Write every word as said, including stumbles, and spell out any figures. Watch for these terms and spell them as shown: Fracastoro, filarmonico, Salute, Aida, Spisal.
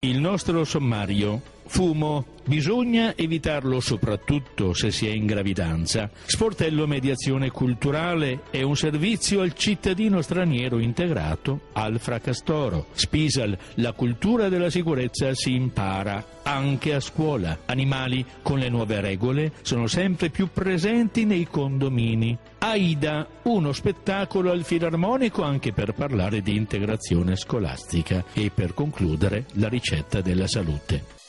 Il nostro sommario. Fumo. Bisogna evitarlo soprattutto se si è in gravidanza. Sportello mediazione culturale è un servizio al cittadino straniero integrato al Fracastoro. Spisal. La cultura della sicurezza si impara anche a scuola. Animali con le nuove regole sono sempre più presenti nei condomini. Aida. Uno spettacolo al filarmonico anche per parlare di integrazione scolastica e per concludere la ricetta della salute.